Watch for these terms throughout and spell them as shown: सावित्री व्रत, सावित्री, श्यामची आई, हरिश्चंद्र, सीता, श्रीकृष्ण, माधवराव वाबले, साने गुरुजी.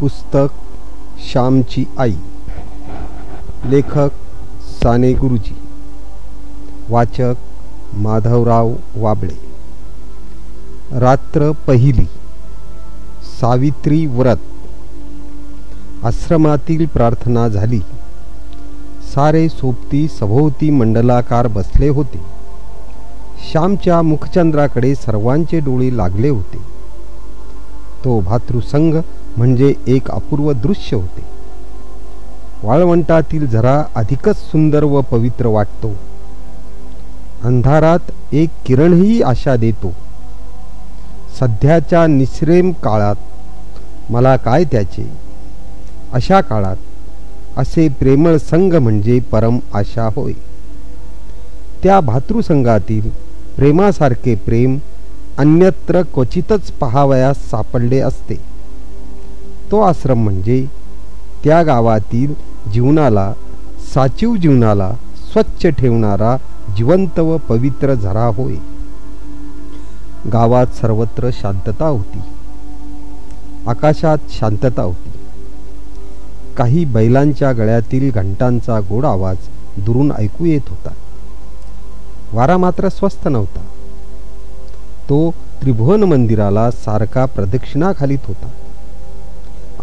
पुस्तक श्यामची आई, लेखक साने गुरुजी, वाचक माधवराव वाबले। रात्र पहिली, सावित्री व्रत। आश्रमातील प्रार्थना झाली। सारे सोबती सभोवती मंडलाकार बसले होते। श्यामच्या मुखचंद्राकडे सर्वांचे डोळे लागले होते। तो भातृसंग म्हणजे एक अपूर्व दृश्य होते। वाळवंटातील झरा अधिकच सुंदर व पवित्र वाटतो। अंधारात एक किरणही आशा देतो। सध्याच्या निस्रेम काळात मला काय त्याचे, अशा काळात असे प्रेमळ संग म्हणजे परम आशा होय। त्या भातृसंगातील प्रेमासारखे प्रेम अन्यत्र क्वचितच पहावयास सापडले असते। तो आश्रम म्हणजे त्या गावातील जीवनाला, साचिव जीवनाला स्वच्छ ठेवणारा जिवंत व पवित्र झरा होय। गावात सर्वत्र शांतता होती। आकाशात शांतता होती। काही बैलांच्या गळ्यातील घंटांचा गोड आवाज दुरून ऐकू येत होता। वारा मात्र स्वस्थ नव्हता। तो त्रिभुवन मंदिराला सारखा प्रदक्षिणा घालीत होता।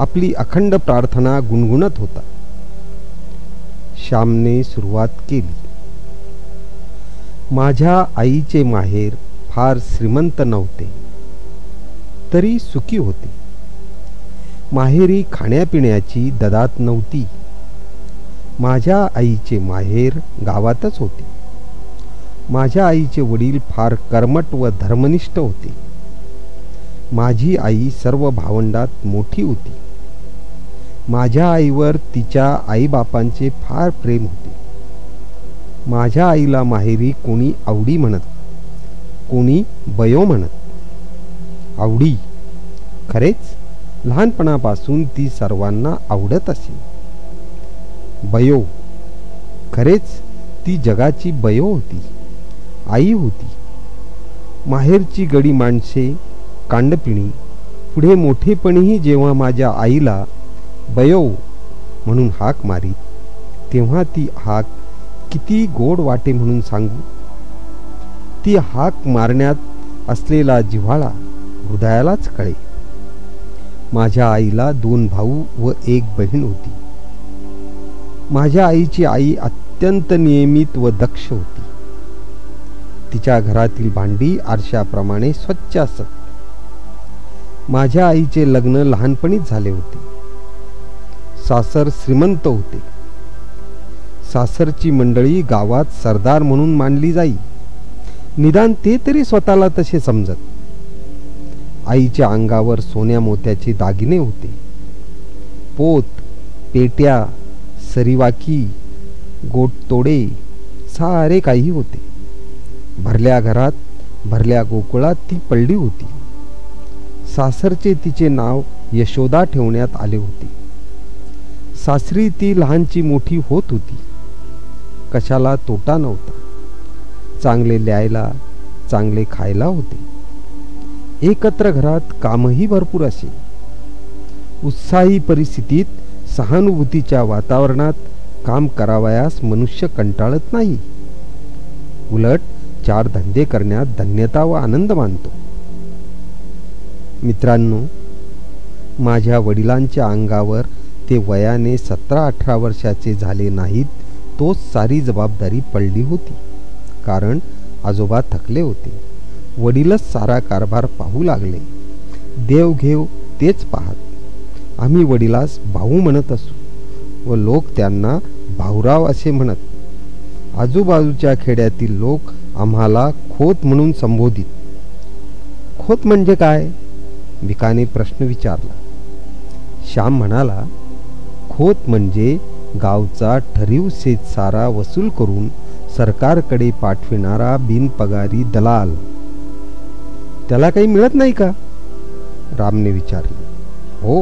आपली अखंड प्रार्थना गुणगुणत होता। श्यामने सुरुवात केली। माझ्या आईचे माहेर फार श्रीमंत नव्हते, तरी सुखी होते। माहेरी खाण्यापिण्याची ददात नव्हती। माझ्या आईचे माहेर गावातच होते। माझ्या आईचे वडील फार कर्मठ व धर्मनिष्ठ होते। माझी आई सर्व भावंडात मोठी होती। माझ्या आईवर तिच्या आईबापांचे फार प्रेम होते। माझ्या आईला माहेरी कोणी आवडी म्हणत, कोणी बयो म्हणत। आवडी, खरेच लहानपणापासून ती सर्वांना आवडत असे। बयो, खरेच ती जगाची बयो होती, आई होती। माहेरची गडी माणसे, कांडपिणी पुढे मोठेपणीही जेव्हा माझ्या आईला बयो म्हणून हाक मारीत, तेव्हा ती हाक किती गोड वाटे म्हणून सांगू। ती हाक मारण्यात असलेला जिव्हाळा हृदयालाच कळे। माझ्या आईला 2 भाऊ व 1 बहीण होती। माझ्या आईची आई अत्यंत नियमित व दक्ष होती। तिच्या घरातील भांडी आरशाप्रमाणे स्वच्छ असत। माझ्या आईचे लग्न लहानपणीच झाले होते। सासर श्रीमंत होते। सासरची मंडळी गावात सरदार म्हणून मानली जाई, निदान ते तरी स्वतःला तसे समजत। आईच्या अंगावर सोन्या मोत्याचे दागिने होते। पोत, पेट्या, सरीवाकी, गोटतोडे सारे काही होते। भरल्या घरात, भरल्या गोकुळात ती पडली होती। सासरचे तिचे नाव यशोदा ठेवण्यात आले होते। सासरी ती लहानची मोठी होत होती। कशाला तोटा नव्हता। चांगले ल्यायला, चांगले खायला होते। एकत्र घरात कामही भरपूर असे। उत्साही परिस्थितीत, सहानुभूतीच्या वातावरणात काम करावयास मनुष्य कंटाळत नाही, उलट 4 धंदे करण्यात धन्यता व आनंद मानतो। मित्रांनो, माझ्या वडिलांच्या अंगावर ते वयाने 17-18 वर्षाचे झाले नाहीत, तोच सारी जबाबदारी पडली होती। कारण आजोबा थकले होते। वडीलच सारा कारभार पाहू लागले। देवघेव तेच पाहत. आम्ही वडिलास भाऊ म्हणत असू व लोक त्यांना भाऊराव असे म्हणत। आजूबाजूच्या खेड्यातील लोक आम्हाला खोत म्हणून संबोधित। खोत म्हणजे काय, भिकाने प्रश्न विचारला। श्याम म्हणाला, खोत म्हणजे गावचा ठरीव सेतसारा वसूल करून सरकारकडे पाठविणारा बिनपगारी दलाल। त्याला काही मिळत नाही का, रामने विचारले। हो,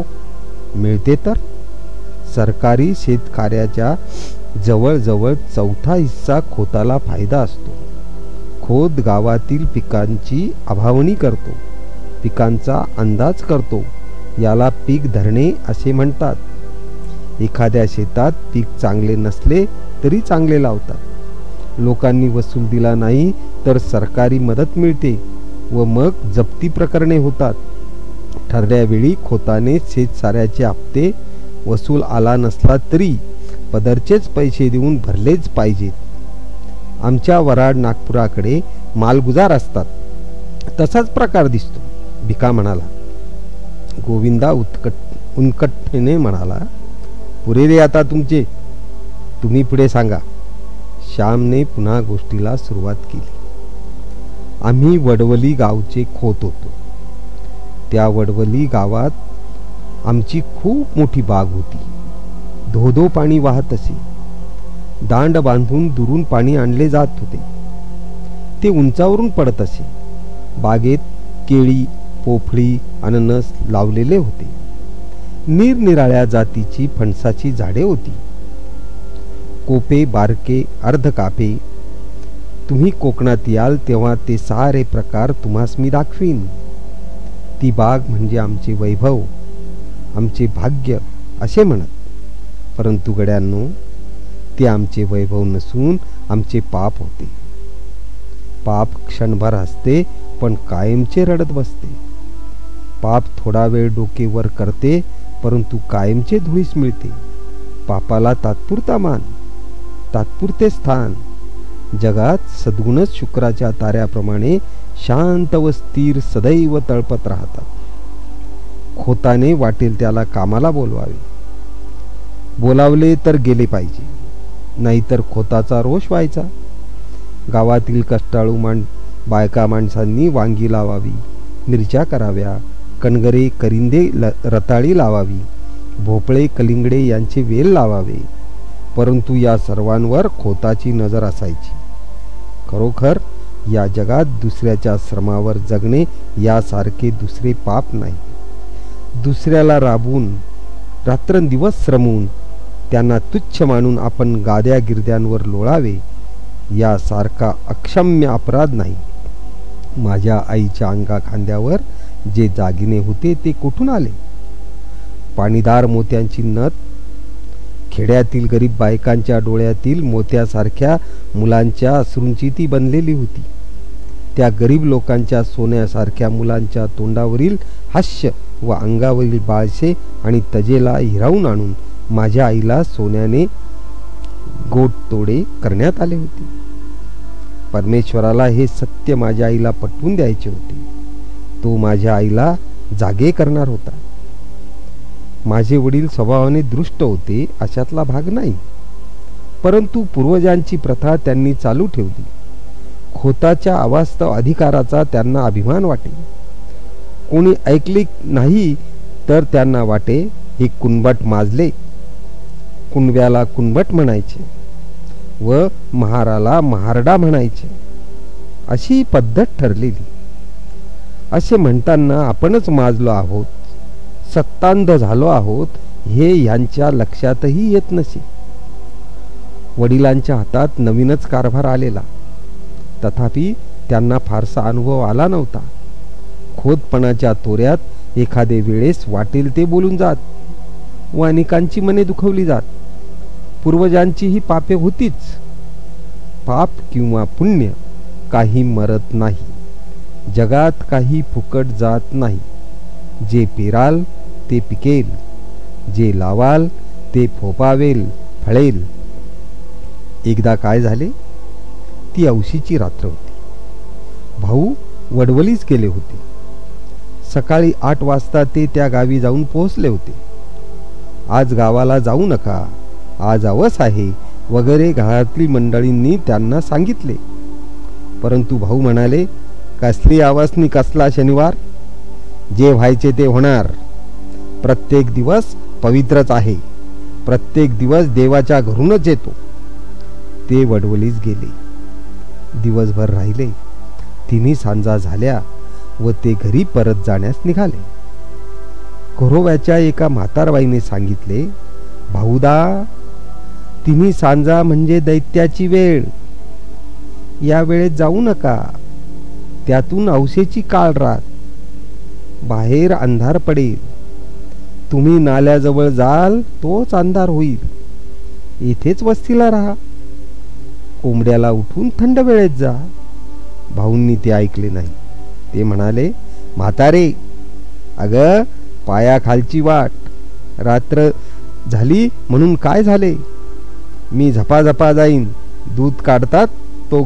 मिळते तर. सरकारी शेतकार्याच्या जवळजवळ 1/4 हिस्सा खोताला फायदा असतो। खोत गावातील पिकांची अभावणी करतो, पिकांचा अंदाज करतो याला पीक धरणे असे म्हणतात। एखाद्या शेतात पीक चांगले नसले तरी चांगले लावतात। लोकांनी वसूल दिला नाही तर सरकारी मदत मिळते व मग जप्ती प्रकरणे होतात। ठरल्यावेळी खोताने शेतसाऱ्याचे हप्ते वसूल आला नसला तरी पदरचेच पैसे देऊन भरलेच पाहिजेत। आमच्या वराड नागपुराकडे मालगुजार असतात, तसाच प्रकार दिसतो, भिका म्हणाला। गोविंदा उनकट्ठेने म्हणाला, पुरे रे आता तुमचे, तुम्ही पुढे सांगा। श्यामने पुन्हा गोष्टीला सुरुवात केली। आम्ही वडवली गावचे खोत होतो। त्या वडवली गावात आमची खूप मोठी बाग होती। धोधो पाणी वाहत असे। दांड बांधून दुरून पाणी आणले जात होते। ते उंचावरून पडत असे। बागेत केळी, पोफळी, अननस लावलेले होते। निरनिराळ्या जातीची फणसाची झाडे होती। कोपे, बारके, अर्धकापे, तुम्ही कोकणात याल तेव्हा ते सारे प्रकार तुम्हास मी दाखवीन। ती बाग म्हणजे आमचे वैभव, आमचे भाग्य असे म्हणत, परंतु गड्यांनो ते आमचे वैभव नसून आमचे पाप होते। पाप क्षणभर असते पण कायमचे रडत बसते। पाप थोडा वेळ डोकेवर करते परंतु कायमचे धुळीस मिळते। पापाला तात्पुरता मान, तात्पुरते स्थान। जगात सद्गुणच शुक्राच्या ताऱ्याप्रमाणे शांत व स्थिर सदैव तळपत राहतात। खोताने वाटेल त्याला कामाला बोलवावे, बोलावले तर गेले पाहिजे, नाहीतर खोताचा रोष व्हायचा। गावातील कष्टाळू बायका माणसांनी वांगी लावावी, मिरच्या कराव्या, कणगरे करिंदे रताळी लावावी, भोपळे कलिंगडे यांचे वेल लावावे, परंतु या सर्वांवर खोताची नजर असायची। खरोखर या जगात दुसऱ्याच्या श्रमावर जगणे यासारखे दुसरे पाप नाही। दुसऱ्याला राबून रात्रंदिवस श्रमून त्यांना तुच्छ मानून आपण गाद्या गिरद्यांवर लोळावे यासारखा अक्षम्य अपराध नाही। माझ्या आईच्या अंगा खांद्यावर जे दागिने होते ते कुठून आले? पाणीदार मोत्यांची नथ, खेड्यातील गरीब बायकांच्या डोळ्यातील मोत्यासारख्या मुलांच्या अश्रूंची ती बनलेली होती। त्या गरीब लोकांच्या सोन्यासारख्या मुलांच्या तोंडावरील हास्य व अंगावरील बाळसे आणि तजेला हिरावून आणून माझ्या आईला सोन्याने गोडतोडे करण्यात आले होते। परमेश्वराला हे सत्य माझ्या आईला पटवून द्यायचे होते। तो माझ्या आईला जागे करणार होता। माझे वडील स्वभावाने दृष्ट होते अशातला भाग नाही, परंतु पूर्वजांची प्रथा त्यांनी चालू ठेवली। खोताच्या अवास्तव अधिकाराचा त्यांना अभिमान वाटे। कोणी ऐकले नाही तर त्यांना वाटे हे कुणबट माजले। कुणब्याला कुणबट म्हणायचे व महाराला महारडा म्हणायचे, अशी पद्धत ठरलेली। असे म्हणताना आपणच माजलो आहोत, सत्तांध झालो आहोत हे यांच्या लक्षातही येत नसे। वडिलांच्या हातात नवीनच कारभार आलेला, तथापि त्यांना फारसा अनुभव आला नव्हता। खोतपणाच्या तोऱ्यात एखादे वेळेस वाटेल ते बोलून जात व अनेकांची मने दुखवली जात। पूर्वजांची ही पापे होतीच। पाप किंवा पुण्य काही मरत नाही, जगात काही फुकट जात नाही। जे पेराल ते पिकेल, जे लावाल ते फोपावेल, फळेल। एकदा काय झाले, ती औशीची रात्र होती। भाऊ वडवलीच गेले होते। सकाळी 8 वाजता ते त्या गावी जाऊन पोहोचले होते। आज गावाला जाऊ नका, आज अवस आहे वगैरे घरातली मंडळींनी त्यांना सांगितले, परंतु भाऊ म्हणाले, कसली आवासनी कसला शनिवार, जे व्हायचे ते होणार। प्रत्येक दिवस पवित्रच आहे, प्रत्येक दिवस देवाच्या घरूनच येतो। ते वडवलीच गेले। दिवसभर राहिले, 3 सांजा झाल्या व ते घरी परत जाण्यास निघाले। घरोव्याच्या एका म्हातारबाईने सांगितले, भाऊदा 3 सांजा म्हणजे दैत्याची वेळ, या वेळेत जाऊ नका, त्यातून औसेची काळ रात, बाहेर अंधार पडेल, तुम्ही नाल्याजवळ जाल तोच अंधार होईल. इथेच वस्तीला राहा. कोंबड्याला उठून थंड वेळेत जा. भाऊंनी ते ऐकले नाही. ते म्हणाले, म्हातारे अगं पायाखालची वाट, रात्र झाली म्हणून काय झाले, मी झपाझपा जाईन, दूध काढतात तो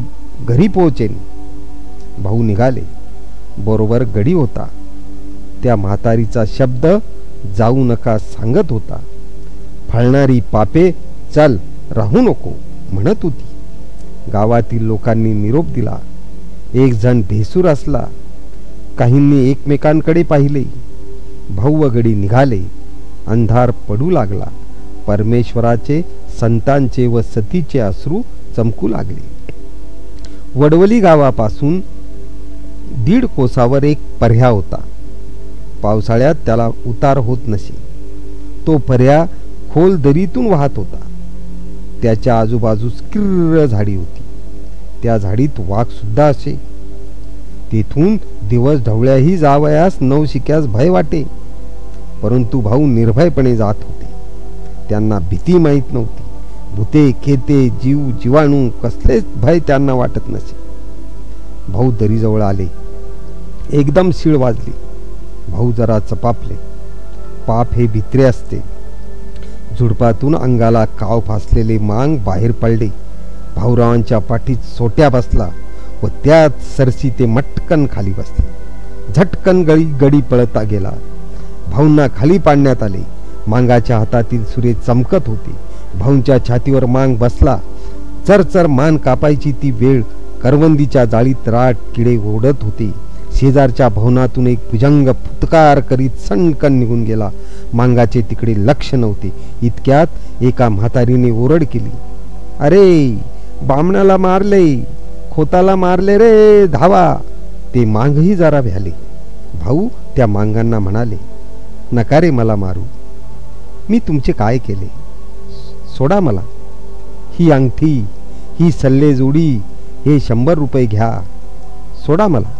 घरी पोहोचेन. भाऊ निघाले. बरोबर गडी होता. त्या म्हातारीचा शब्द जाऊ नका सांगत होता. फळणारी पापे चल राहू नको म्हणत होती. गावातील लोकांनी निरोप दिला. एक जण भेसूर असला. काहींनी एकमेकांकडे पाहिले. भाऊ व गडी निघाले. अंधार पडू लागला. परमेश्वराचे, संतांचे व सतीचे अश्रू चमकू लागले. वडवली गावापासून 1.5 कोसावर एक पर्या होता. पावसाळ्यात त्याला उतार होत नसे. तो पर्या खोल दरीतून वाहत होता. त्याच्या आजूबाजूस किर्र झाडी होती. त्या झाडीत वाघ सुद्धा असे. तेथून दिवस ढवळ्याही जावयास नवशिक्यास भय वाटे. परंतु भाऊ निर्भयपणे जात होते. त्यांना भीती माहीत नव्हती. भूते खेते जीव जीवाणू कसलेच भय त्यांना वाटत नसे. भाऊ दरीजवळ आले. एकदम शिळ वाजली. भाऊ जरा चपापले. पाप हे भित्रे असते. झुडपातून अंगाला काव फासलेले मांग बाहेर पडले. भाऊरावांच्या पाठीत सोट्या बसला व त्यात सरसी ते मटकन खाली बसले. झटकन गडी पळता गेला. भाऊंना खाली पाडण्यात आले. मांगाच्या हातातील सुरे चमकत होते. भाऊंच्या छातीवर मांग बसला. चरचर मान कापायची ती वेळ. करवंदीच्या जाळीत राट किडे ओढत होते. शेजारच्या भवनातून एक भुजंग फुतकार करीत सणकन निघून गेला. मांगाचे तिकडे लक्ष नव्हते. इतक्यात एका म्हातारीने ओरड केली, अरे बामणाला मारले, खोताला मारले रे, धावा. ते मांगही जरा भ्याले. भाऊ त्या मांगांना म्हणाले, नका रे मला मारू, मी तुमचे काय केले, सोडा मला. ही अंगठी, ही सल्लेजोडी, हे 100 रुपये घ्या, सोडा मला.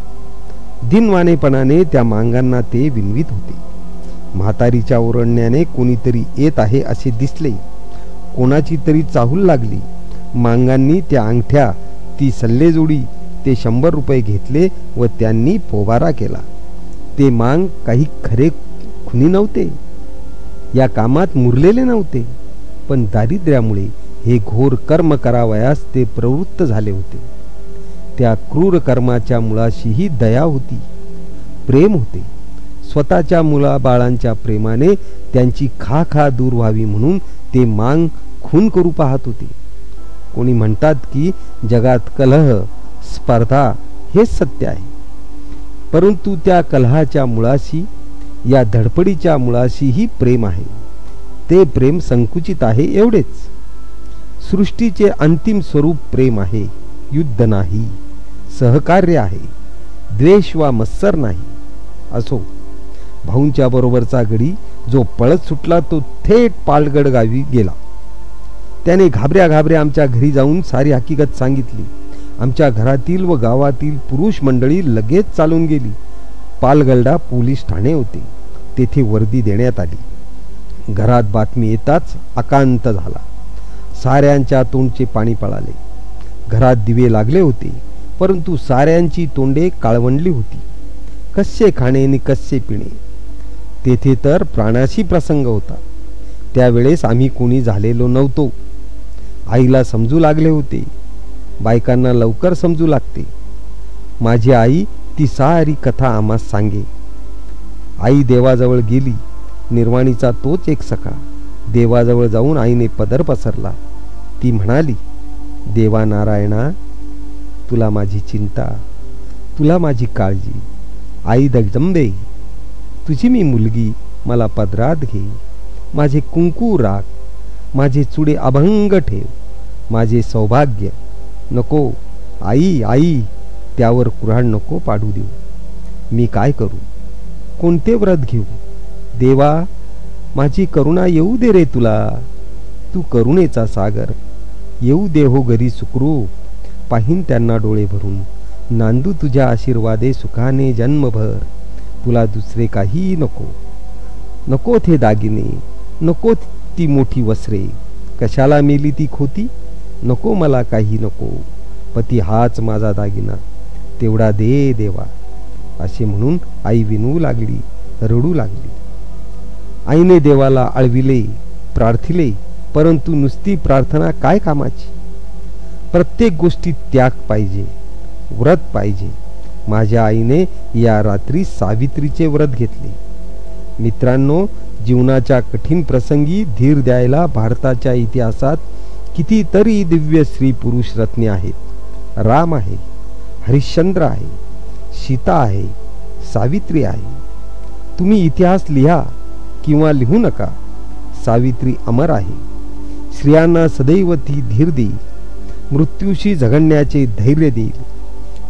दिनवानेपणाने त्या मांगांना ते विनवीत होते. म्हातारीच्या ओरडण्याने कोणीतरी येत आहे असे दिसले. कोणाची तरी चाहूल लागली. मांगांनी त्या अंगठ्या, ती सल्लेजोडी, ते 100 रुपये घेतले व त्यांनी पोबारा केला. ते मांग काही खरे खुनी नव्हते. या कामात मुरलेले नव्हते. पण दारिद्र्यामुळे हे घोर कर्म करावयास ते प्रवृत्त झाले होते. त्या क्रूर कर्माच्या मुळाशीही दया होती, प्रेम होते. स्वतःच्या मुलाबाळांच्या प्रेमाने त्यांची खा खा दूर व्हावी म्हणून ते मांग खून करू पाहत होते. कोणी म्हणतात की जगात कलह, स्पर्धा हेच सत्य आहे. परंतु त्या कलहाच्या मुळाशी, या धडपडीच्या मुळाशीही प्रेम आहे. ते प्रेम संकुचित आहे एवढेच. सृष्टीचे अंतिम स्वरूप प्रेम आहे. युद्ध नाही, सहकार्य आहे. द्वेष वा मत्सर नाही. असो, भाऊंच्या बरोबरचा गडी जो पळत सुटला तो थेट पालगड गावी गेला. त्याने घाबऱ्या घाबऱ्या आमच्या घरी जाऊन सारी हकीकत सांगितली. आमच्या घरातील व गावातील पुरुष मंडळी लगेच चालून गेली. पालगडला पोलीस ठाणे होते. तेथे वर्दी देण्यात आली. घरात बातमी येताच अकांत झाला. साऱ्यांच्या तोंडचे पाणी पळाले. घरात दिवे लागले होते. परंतु साऱ्यांची तोंडे काळवंडली होती. कसे खाणे आणि कसे पिणे. तेथे तर प्राणाशी प्रसंग होता. त्यावेळेस आम्ही कोणी झालेलो नव्हतो. आईला समजू लागले होते. बायकांना लवकर समजू लागते. माझी आई ती सारी कथा आम्हास सांगे. आई देवाजवळ गेली. निर्वाणीचा तोच एक सखा. देवाजवळ जाऊन आईने पदर पसरला. ती म्हणाली, देवा नारायणा, तुला माझी चिंता, तुला माझी काळजी. आई दगदंबे, तुझी मी मुलगी, मला पदरात घे. माझे कुंकू राख, माझे चुडे अभंग ठेव, माझे सौभाग्य नको. आई, आई, त्यावर कुऱ्हाड नको पाडू देऊ. मी काय करू, कोणते व्रत घेऊ. देवा, माझी करुणा येऊ दे रे तुला. तू करुणेचा सागर. येऊ दे हो घरी सुखरू. पाहीन त्यांना डोळे भरून. नांदू तुझ्या आशीर्वादे सुखाने जन्मभर. तुला दुसरे काही नको. नको थे दागिने, नको ती मोठी वस्त्रे, कशाला मेली ती खोती, नको मला काही नको, पती हाच माझा दागिना, तेवढा दे देवा, असे म्हणून आई विनू लागली, रडू लागली। आईने देवाला आळविले, प्रार्थिले, परंतु नुसती प्रार्थना काय कामाची। प्रत्येक गोष्टी त्याग पाहिजे, व्रत पाहिजे। माझ्या आईने या रात्री सावित्रीचे व्रत घेतले। मित्रांनो, जीवनाच्या कठीण प्रसंगी धीर द्यायला भारताच्या इतिहासात कितीतरी दिव्य स्त्री पुरुष रत्ने आहेत। राम आहे, हरिश्चंद्र आहे, सीता आहे, सावित्री आहे। तुम्ही इतिहास लिहा किंवा लिहू नका, सावित्री अमर आहे। स्त्रियांना सदैव ती धीर देईल, मृत्यूशी झगडण्याचे धैर्य देईल।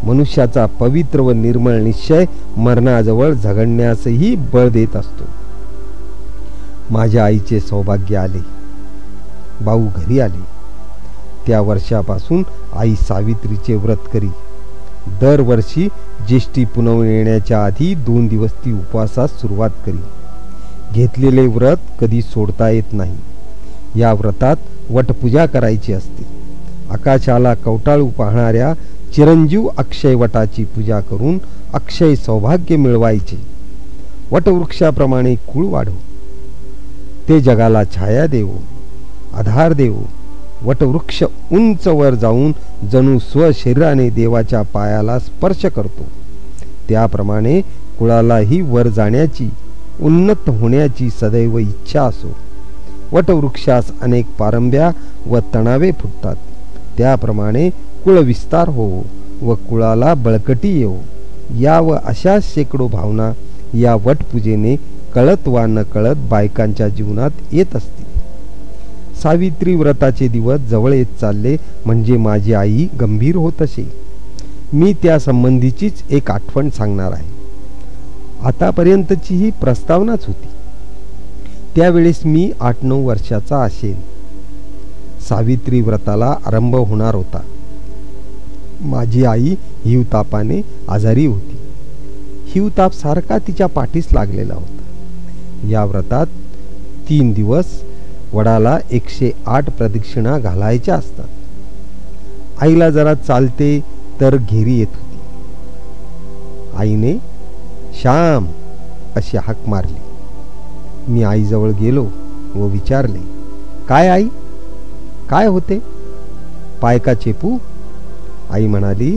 मनुष्याचा पवित्र व निर्मळ निश्चय मरणाजवळ झगडण्यासही बळ देत असतो। माझ्या आईचे सौभाग्य आले, भाऊ घरी आले। त्या वर्षापासून आई सावित्रीचे व्रत करी। दरवर्षी ज्येष्ठी पुनव येण्याच्या आधी 2 दिवस ती उपवासास सुरुवात करी। घेतलेले व्रत कधी सोडता येत नाही। या व्रतात वटपूजा करायची असते। आकाशाला कवटाळू पाहणाऱ्या चिरंजीव अक्षयवटाची पूजा करून अक्षय सौभाग्य मिळवायचे। वटवृक्षाप्रमाणे कुळ वाढो, ते जगाला छाया देवो, आधार देवो। वटवृक्ष उंच वर जाऊन जणू स्वशरीराने देवाच्या पायाला स्पर्श करतो, त्याप्रमाणे कुळालाही वर जाण्याची, उन्नत होण्याची सदैव इच्छा असो। वटवृक्षास अनेक पारंब्या व तणावे फुटतात, त्याप्रमाणे कुळ विस्तार हो व कुळाला बळकटी येवो, या व अशा शेकडो भावना या वटपूजेने कळत वा न कळत बायकांच्या जीवनात येत असते। सावित्री व्रताचे दिवस जवळ येत चालले म्हणजे माझी आई गंभीर होत असे। मी त्या संबंधीचीच एक आठवण सांगणार आहे। आतापर्यंतची ही प्रस्तावनाच होती। त्यावेळेस मी 8-9 वर्षाचा असेन। सावित्री व्रताला आरंभ होणार होता। माझी आई हिवतापाने आजारी होती। हिवताप सारखा तिच्या पाठीस लागलेला होता। या व्रतात 3 दिवस वडाला 108 प्रदक्षिणा घालायच्या असतात। आईला जरा चालते तर घेरी येत होती। आईने श्याम अशी हाक मारली। मी आईजवळ गेलो व विचारले, काय आई, काय होते, पाय का चेपू? आई म्हणाली,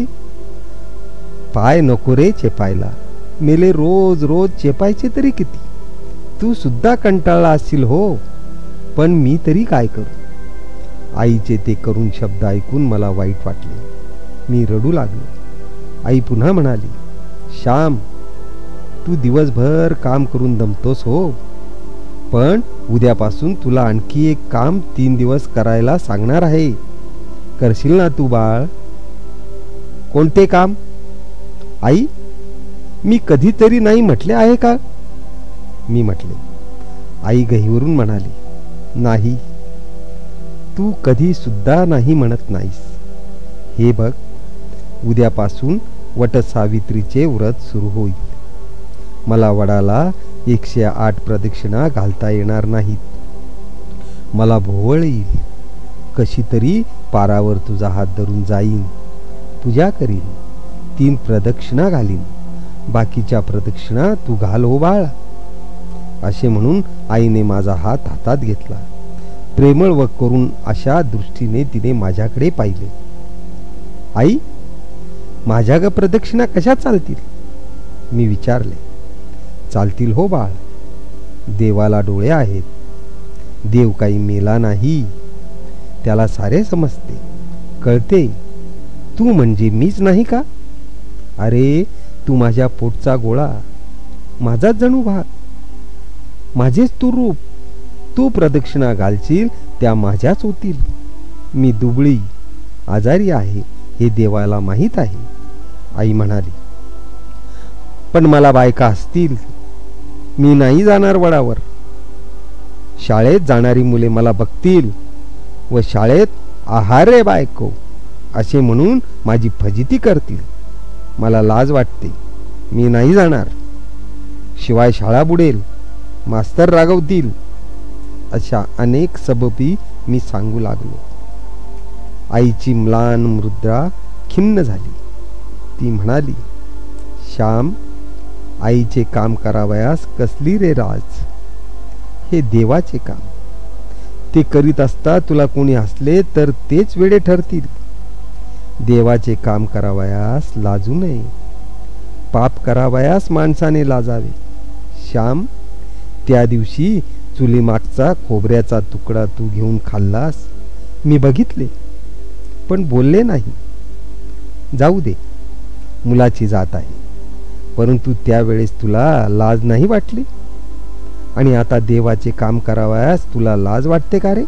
पाय नको रे चेपायला, मेले रोज रोज चेपायचे तरी किती, तू सुद्धा कंटाळला असशील हो, पण मी तरी काय करू। आईचे ते करून शब्द ऐकून मला वाईट वाटले, मी रडू लागलो। आई पुन्हा म्हणाली, श्याम तू दिवसभर काम करून दमतोस हो, पण उद्यापासून तुला आणखी एक काम 3 दिवस करायला सांगणार आहे, करशील ना तू बाळ? कोणते काम? आई, मी कधीतरी नाही म्हटले आहे का? मी म्हटले। आई गहिवरून म्हणाली, नाही, तू कधी सुद्धा नाही म्हणत नाहीस, हे बघ उद्यापासून वटसावित्रीचे व्रत सुरू होईल। मला वडाला 108 प्रदक्षिणा घालता येणार नाहीत, मला भोवळ येईल, कशी तरी पारावर तुझा हात धरून जाईन, पूजा करीन, 3 प्रदक्षिणा घालीन, बाकीच्या प्रदक्षिणा तू घाल हो बाळा, असे म्हणून आईने माझा हात हातात घेतला। प्रेमळ व करून अशा दृष्टीने तिने माझ्याकडे पाहिले। आई, माझ्या ग प्रदक्षिणा कशा चालतील? मी विचारले। चालतील हो बाळ, देवाला डोळे आहेत, देव काही मेला नाही, त्याला सारे समजते, कळते, तू म्हणजे मीच नाही का? अरे तू माझ्या पोटचा गोळा, माझाच जणू भाग, माझेच तू रूप, तू प्रदक्षिणा घालशील त्या माझ्याच होतील। मी दुबळी आजारी आहे हे देवाला माहीत आहे। आई म्हणाली, पण मला बायका असतील, मी नाही जाणार वडावर, शाळेत जाणारी मुले मला बघतील व शाळेत आहार रे बायको असे म्हणून माझी फजिती करतील, मला लाज वाटते, मी नाही जाणार, शिवाय शाळा बुडेल, मास्तर रागवतील अशा अनेक सबबी मी सांगू लागलो. आईची म्लान मुद्रा खिन्न झाली. ती म्हणाली, श्याम, आईचे काम करावयास कसली रे राज. हे देवाचे काम, ते करीत असता तुला कोणी हसले तर तेच वेडे ठरतील. देवाचे काम करावयास लाजू नये. पाप करावयास माणसाने लाजावे. श्याम, त्या दिवशी चुलीमागचा खोबऱ्याचा तुकडा तू घेऊन खाल्लास. मी बघितले पण बोलले नाही. जाऊ दे, मुलाची जात आहे. परंतु त्यावेळेस तुला लाज नाही वाटली आणि आता देवाचे काम करावयास तुला लाज वाटते का रे.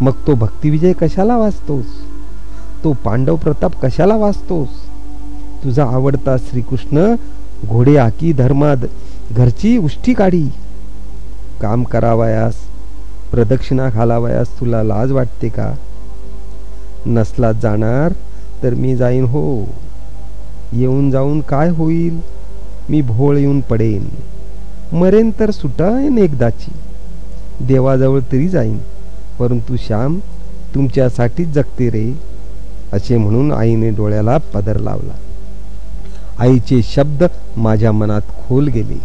मग तो भक्तिविजय कशाला वाचतोस, तो पांडव प्रताप कशाला वाचतोस. तुझा आवडता श्रीकृष्ण घोडे आकी धर्माद घरची उष्टी काढी. काम करावयास, प्रदक्षिणा घालावयास तुला लाज वाटते का. नसला जाणार तर मी जाईन हो. येऊन जाऊन काय होईल. मी भोळ येऊन पडेन. मरेन तर सुटायन एकदाची. देवाजवळ तरी जाईन. परंतु श्याम, तुमच्यासाठीच जगते रे. असे म्हणून आईने डोळ्याला पदर लावला. आईचे शब्द माझ्या मनात खोल गेले.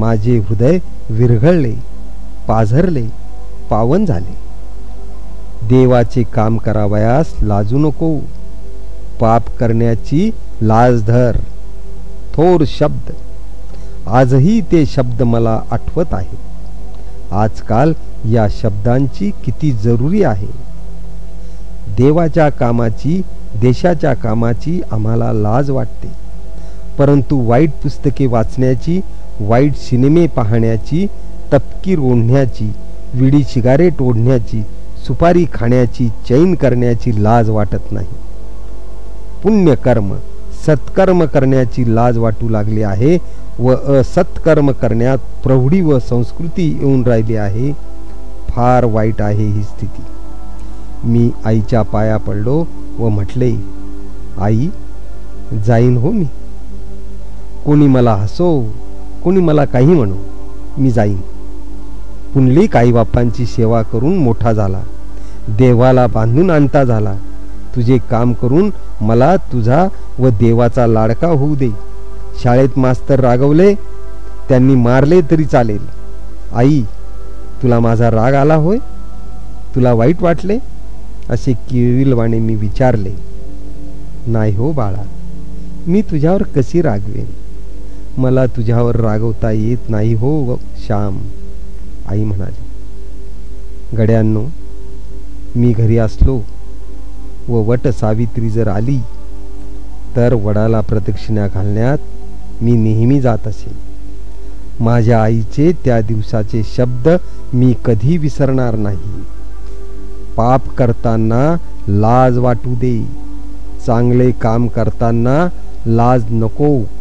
माझे हृदय विरघळले, पाझरले, पावन झाले. देवाचे काम करावयास लाजू नको. पाप करण्याची लाज धर. थोर शब्द, आजही ते शब्द मला आठवत आहेत. आजकाल या शब्दांची किती जरुरी आहे. देवाच्या कामाची, देशाच्या कामाची आम्हाला लाज वाटते. परंतु वाईट पुस्तके वाचण्याची, वाईट सिनेमे पाहण्याची, तपकीर ओढण्याची, विडी सिगारेट ओढण्याची, सुपारी खाण्याची, चैन करण्याची लाज वाटत नाही. पुण्यकर्म, सत्कर्म करण्याची लाज वाटू लागली आहे व असत्कर्म करण्यात प्रौढी व संस्कृती येऊन राहिली आहे. फार वाईट आहे ही स्थिती. मी आईच्या पाया पडलो व म्हटले, आई, जाईन हो मी. कोणी मला हसो, कोणी मला काही म्हणो, मी जाईन. पुंडली काही बापांची सेवा करून मोठा झाला. देवाला बांधून आणता झाला. तुझे काम करून मला तुझा व देवाचा लाडका होऊ दे. शाळेत मास्तर रागवले, त्यांनी मारले तरी चालेल. आई, तुला माझा राग आला होय. तुला वाईट वाटले, असे किळविलवाने मी विचारले. नाही हो बाळा, मी तुझ्यावर कशी रागवेन. मला तुझ्यावर रागवता येत नाही हो श्याम, आई म्हणाली. गड्यांनो, मी घरी असलो व वट सावित्री जर आली तर वडाला प्रदक्षिणा घालण्यात मी नेहमी जात असे. माझ्या आईचे त्या दिवसाचे शब्द मी कधी विसरणार नाही. पाप करताना लाज वाटू दे. चांगले काम करताना लाज नको.